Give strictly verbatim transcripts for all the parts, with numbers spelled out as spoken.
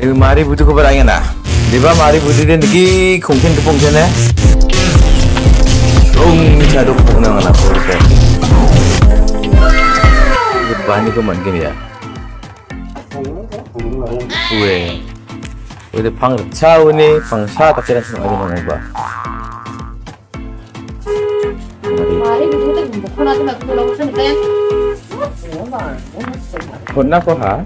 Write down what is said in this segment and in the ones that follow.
이거 말이 부드고 바라이나 리바 말이 부드는 느끼 공캔 뚜껑 되네. 똥 자도 공나가 나고 이렇게 이거 많이 그 만개냐? 왜? 우리 방 차우니 방사 같은 거 많이 먹는 거야. 말이 부드는 뭐 하나 좀 해보려고 했는데. 혼나 거하?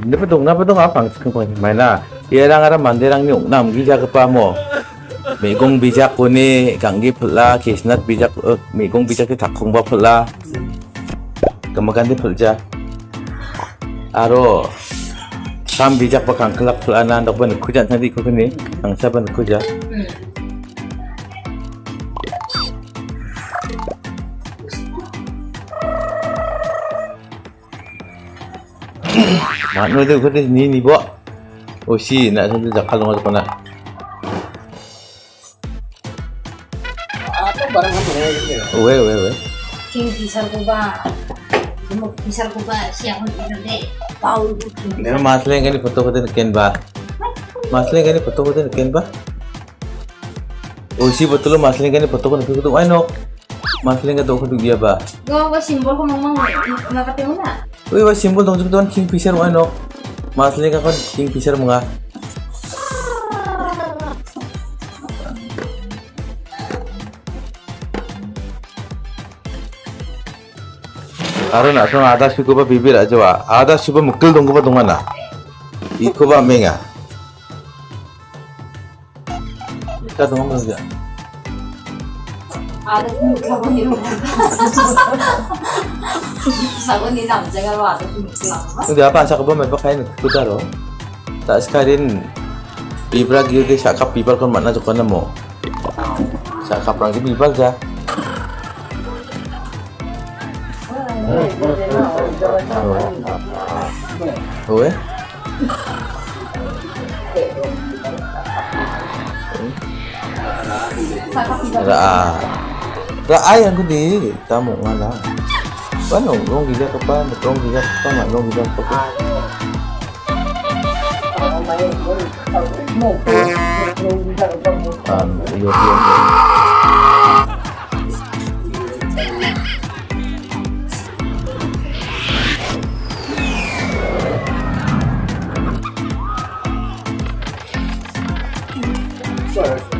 근데 보통 나 보통 아방 그건 말이야. 얘랑아랑 만대랑 용 남기자 그빠 뭐 미공 비작 보니 강기 풀라 기스낫 비작 미공 비작이 닭콩바 풀라 그마간데 풀자 아로 삼 비작 바 강클락 풀라나 너번 쿠잔 산디 쿠니 강사번 쿠자 만노도 그래 니니 뭐 오시 나 선들 작가로 가서 보나 왜왜왜 지금 비살고 봐 너무 비살고 봐 시야가 있는데 바울도 내가 마슬랭이 포토보다 느낀 봐 마슬랭이 포토보다 느낀 봐 오시 보틀로 마슬랭이 포토보다 그것도 와이노 마슬랭이 또 그것도 이해 봐 너가 심볼 거 먹는 거 나가 때문에 왜와 심볼 동작 동안 킹피셔 와이노 마슬랭이가 건 킹피셔 뭔가 아르나, 저는 아다 슈거바 비빌 아저와 아다 슈거 묵들 동거바 동안아 이코바 맹아 이따 동안만이야 아다 묵사건이 묵사건이 남자가 와 아다 묵사건이 근데 아빠 샤크바 매박하이는 그거다로 딱 스카린 비브라 기르게 샤카 비발 건 만나 저거는 뭐 샤카 프랑기 비발 자 왜? 라, 라 ayang gede, tamu mana? Panong, long gila kepan, long gila kepan, long gila kepan. Ah, iya iya. Sorry.